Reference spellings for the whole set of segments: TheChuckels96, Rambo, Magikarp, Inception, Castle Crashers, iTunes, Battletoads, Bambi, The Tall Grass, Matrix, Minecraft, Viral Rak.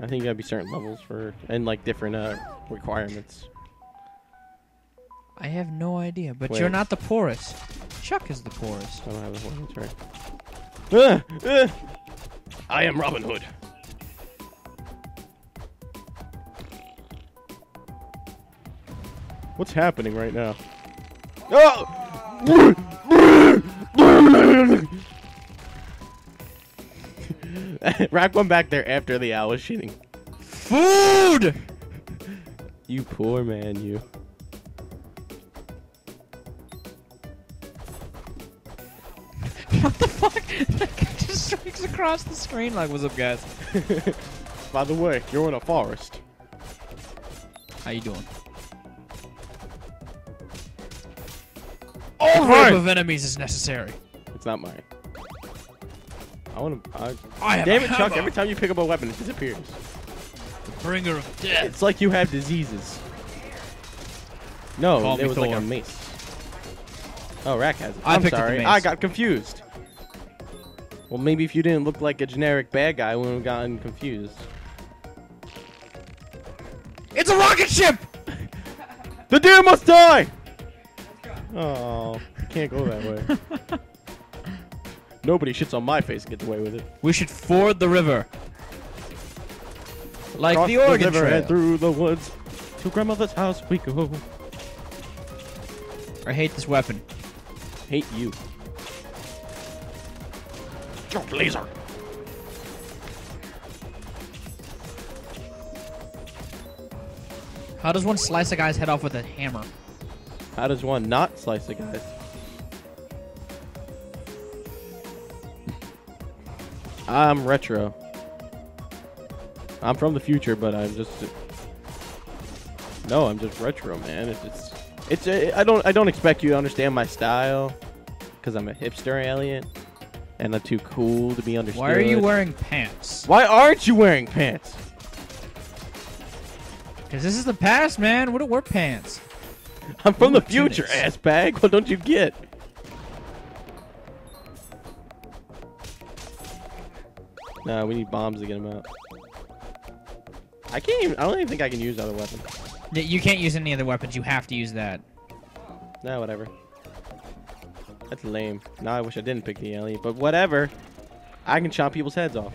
I think there'd be certain levels for, and like different requirements. I have no idea, but you're not the poorest. Chuck is the poorest. I don't have the poorest, right? I am Robin Hood. What's happening right now? Oh! Rack went back there after the owl was shitting. Food! You poor man, you. What the fuck? That guy just streaks across the screen like, what's up, guys? By the way, you're in a forest. How you doing? All right. Group of enemies is necessary. It's not mine. I want to. Damn it, Chuck! Every time you pick up a weapon, it disappears. The bringer of death. It's like you have diseases. No, it was like a mace. Oh, Rack has it. I'm sorry, I got confused. Well, maybe if you didn't look like a generic bad guy, I wouldn't have gotten confused. It's a rocket ship. The deer must die. Oh, can't go that way. Nobody shits on my face and gets away with it. We should ford the river. Like across the Oregon Trail. And through the woods to grandmother's house we go. I hate this weapon. Hate you. Jump laser. How does one slice a guy's head off with a hammer? How does one not slice a guy? I'm retro. I'm from the future, but I'm just no. I'm just retro, man. It's I don't expect you to understand my style, because I'm a hipster alien, and I'm too cool to be understood. Why are you wearing pants? Why aren't you wearing pants? Because this is the past, man. What do wear pants? I'm from the future, ass bag. What don't you get? Nah, we need bombs to get them out. I can't even. I don't even think I can use other weapons. You can't use any other weapons. You have to use that. Nah, whatever. That's lame. Nah, I wish I didn't pick the alien, but whatever. I can chop people's heads off.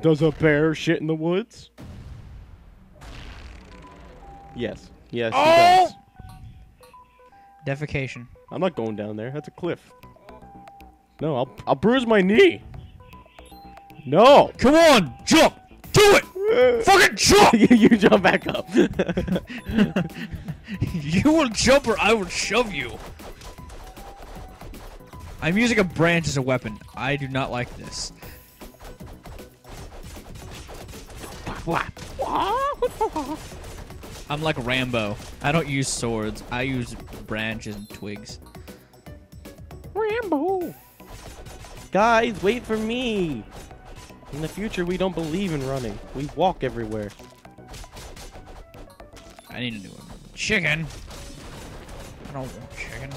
Does a bear shit in the woods? Yes. Yes, he does. Defecation. I'm not going down there. That's a cliff. No, I'll bruise my knee. No. Come on, jump. Do it. Fucking jump. You jump back up. You will jump or I will shove you. I'm using a branch as a weapon. I do not like this. I'm like Rambo. I don't use swords. I use branches and twigs. Rambo! Guys, wait for me! In the future, we don't believe in running. We walk everywhere. I need to do it. Chicken! I don't want chicken.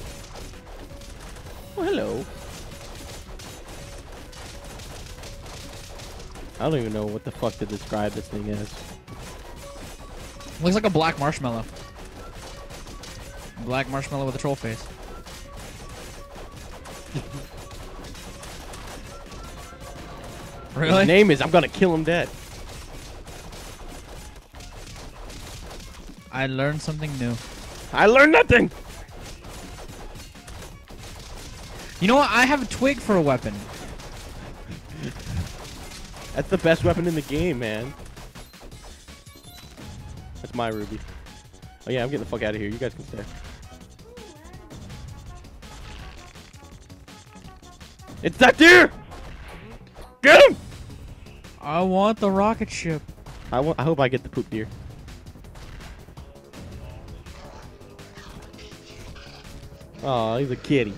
Oh, hello. I don't even know what the fuck to describe this thing as. Looks like a black marshmallow. Black marshmallow with a troll face. Really? His name is I'm gonna kill him dead. I learned something new. I learned nothing! You know what? I have a twig for a weapon. That's the best weapon in the game, man. That's my ruby. Oh yeah, I'm getting the fuck out of here. You guys can stay. It's that deer! Get him! I want the rocket ship. I hope I get the poop deer. Oh, he's a kitty.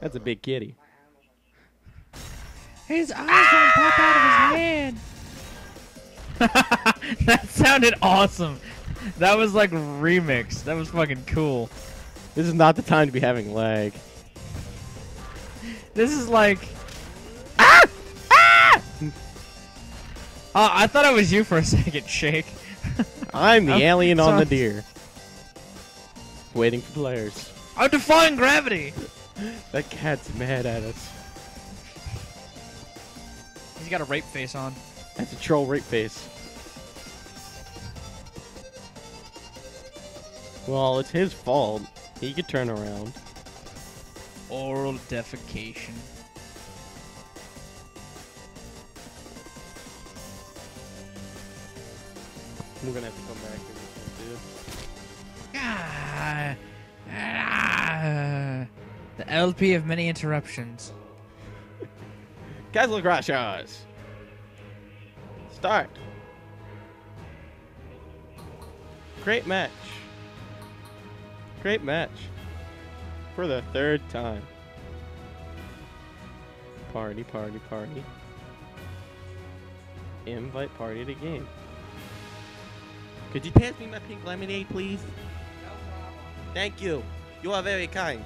That's a big kitty. His eyes don't pop out of his head. That sounded awesome. That was like remixed. That was fucking cool. This is not the time to be having lag. This is like. Ah! Ah! I thought it was you for a second, Shake. I'm the alien on the deer. Waiting for players. I'm defying gravity! That cat's mad at us. He's got a rape face on. That's a troll rape face. Well, it's his fault. He could turn around. Oral defecation. We're gonna have to come back and do it. The LP of many interruptions. Castle Crashers. Start. Great match. Great match. For the third time. Party, party, party. Invite party to game. Could you pass me my pink lemonade, please? No problem. Thank you. You are very kind.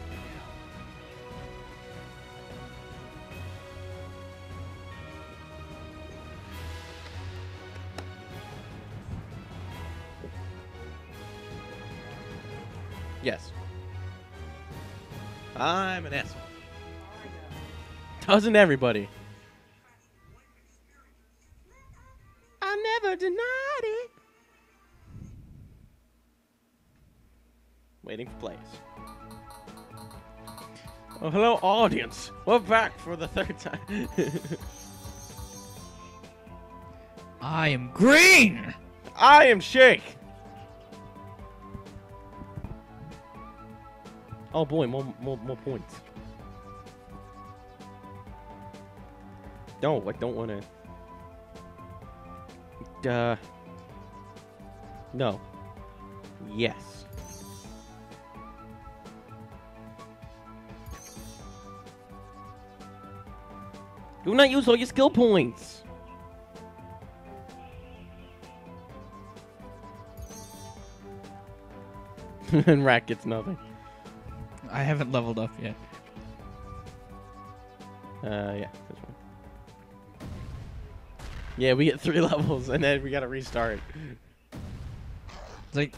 Yes. I'm an asshole. Doesn't everybody? I never denied it. Waiting for plays. Oh, hello, audience. We're back for the third time. I am green. I am Shake. Oh boy, more points. No, I don't want to. No. Yes. Do not use all your skill points. And Rack gets nothing. I haven't leveled up yet. Yeah, that's one. Yeah, we get 3 levels and then we gotta restart. It's like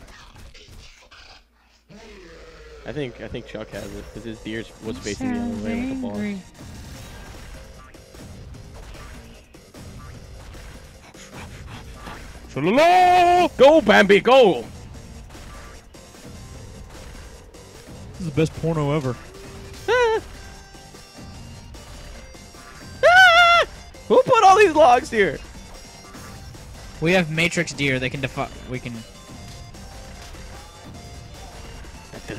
I think Chuck has it because his deer was facing the other way with the ball. Go, Bambi, go! This is the best porno ever. Ah. Ah! Who put all these logs here? We have Matrix deer. They can defy. We can. This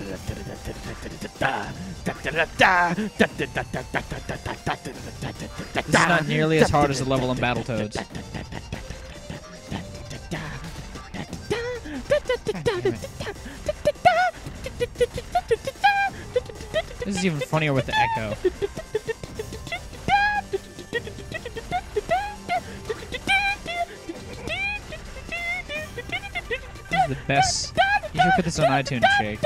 is not nearly as hard as the level in Battletoads. This is even funnier with the echo. This is the best. You should put this on iTunes, Shake.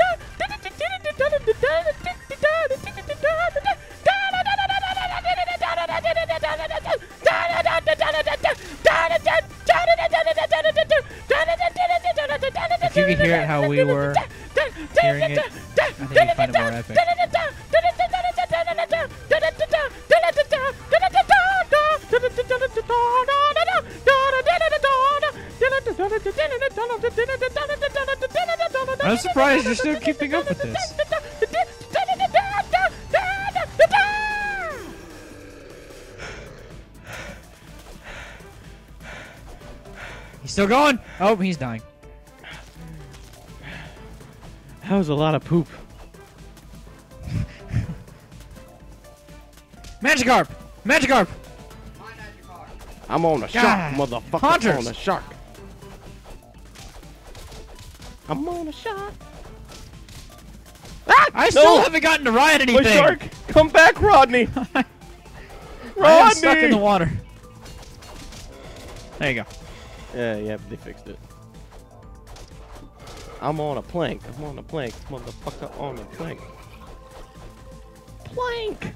If you could hear it how we were hearing it, I think you'd find it more epic. I'm surprised you're still keeping up with this. He's still going. Oh, he's dying. That was a lot of poop. Magikarp! Magikarp! I'm on a shark, motherfucker. Hunters. I'm on a shark. I'm on a shark. Ah! I still haven't gotten to ride anything. My shark, come back, Rodney. Rodney! I'm stuck in the water. There you go. Yeah, they fixed it. I'm on a plank. I'm on a plank. Motherfucker on a plank. Plank!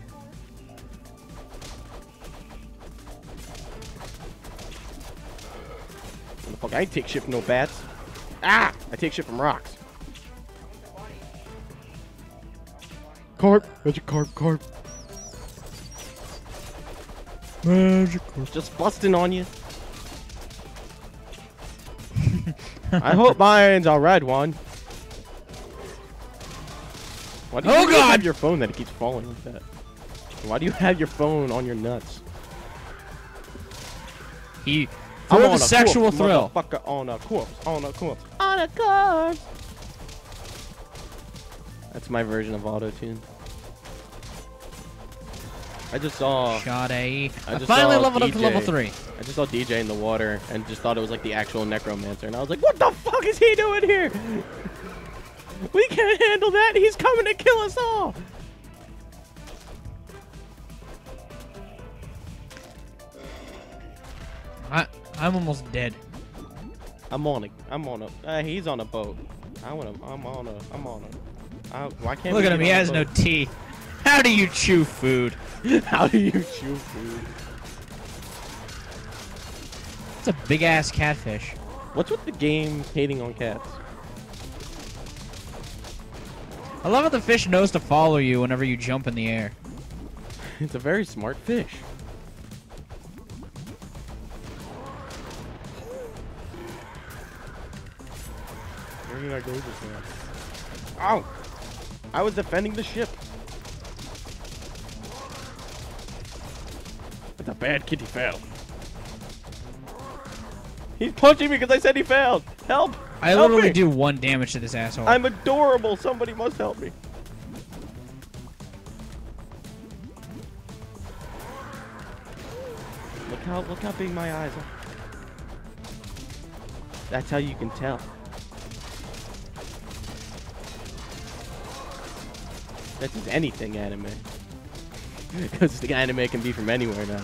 Motherfucker, I ain't take shit from no bats. Ah! I take shit from rocks. Carp! Magikarp, carp. Magikarp. Just busting on you. I hope mine's a red one. Why do you have your phone that it keeps falling like that? Why do you have your phone on your nuts? He... I'm on a sexual thrill. Motherfucker on a corpse. On a corpse. On a corpse. That's my version of auto-tune. I just saw... Shot A. I finally leveled up to level 3. I just saw DJ in the water and just thought it was like the actual necromancer. And I was like, what the fuck is he doing here? We can't handle that. He's coming to kill us all. I'm almost dead. I'm on a he's on a boat. Why can't look at him, he has no teeth. How do you chew food? How do you chew food? It's a big ass catfish. What's with the game hating on cats? I love how the fish knows to follow you whenever you jump in the air. It's a very smart fish. Where did I go just now? Ow! I was defending the ship. But the bad kitty failed. He's punching me because I said he failed. Help! I literally do 1 damage to this asshole. I'm adorable. Somebody must help me. Look how big my eyes are. That's how you can tell. That is anything anime. Because the anime can be from anywhere now.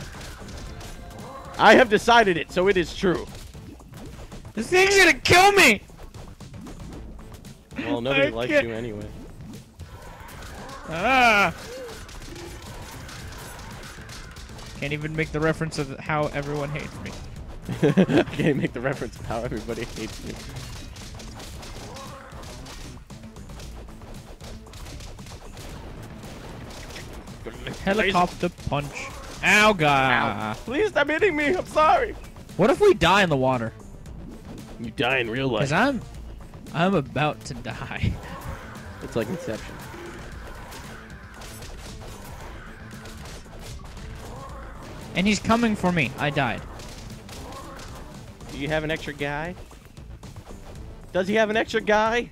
I have decided it, so it is true. This thing's gonna kill me! Well, nobody likes you anyway. Ah! Can't even make the reference of how everyone hates me. I can't make the reference of how everybody hates me. Helicopter punch. Ow, God. Ow. Please stop hitting me. I'm sorry. What if we die in the water? You die in real life. Because I'm about to die. It's like Inception. And he's coming for me. I died. Do you have an extra guy? Does he have an extra guy?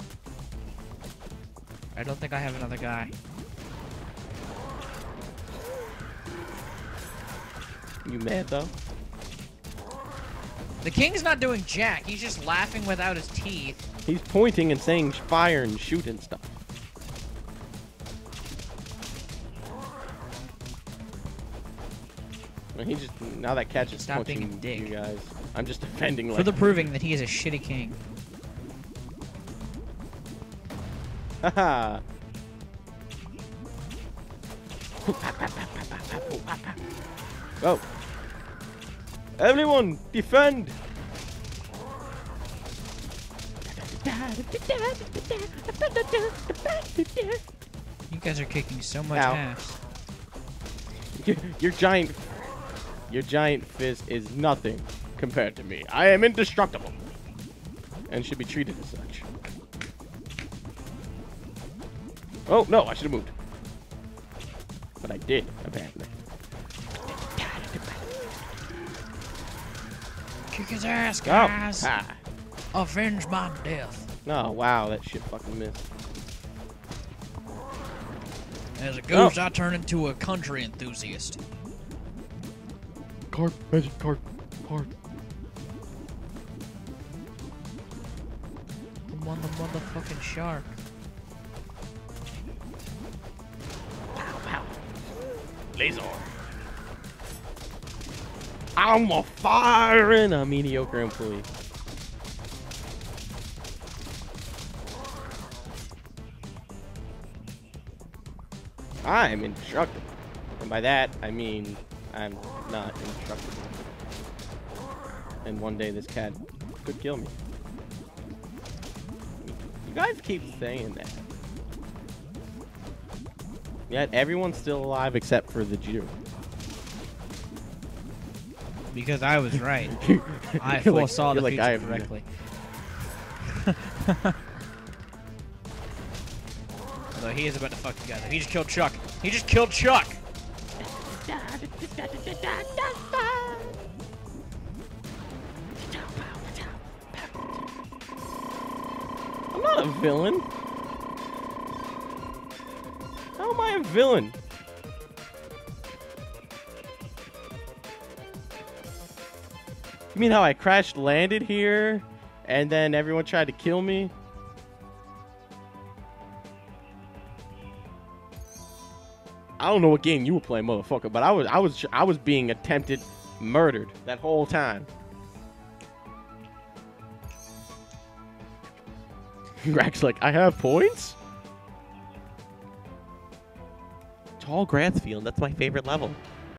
I don't think I have another guy. You mad though? The king's not doing jack. He's just laughing without his teeth. He's pointing and saying fire and shoot and stuff. And he just now that catch is stop being a dick. You guys, I'm just defending like for the proving that he is a shitty king. Haha. Oh. Everyone, defend! You guys are kicking so much ass. Your giant fist is nothing compared to me. I am indestructible and should be treated as such. Oh no, I should have moved, but I did apparently. Kick his ass, guys. Oh. Ah. Avenge my death. Oh, wow, that shit fucking missed. As it goes, I turn into a country enthusiast. Carp, magic carp, carp. I'm on the motherfucking shark. Pow, pow. Laser. I'm a firing a mediocre employee. I'm instructed. And by that, I mean I'm not instructed. And one day this cat could kill me. You guys keep saying that. Yet everyone's still alive except for the Jew. Because I was right. I foresaw the future correctly. Although he is about to fuck you guys. He just killed Chuck. He just killed Chuck! I'm not a villain. How am I a villain? You mean how I crash landed here and then everyone tried to kill me? I don't know what game you were playing, motherfucker, but I was being attempted murdered that whole time. Rack's like, I have points? Tall grass field, that's my favorite level.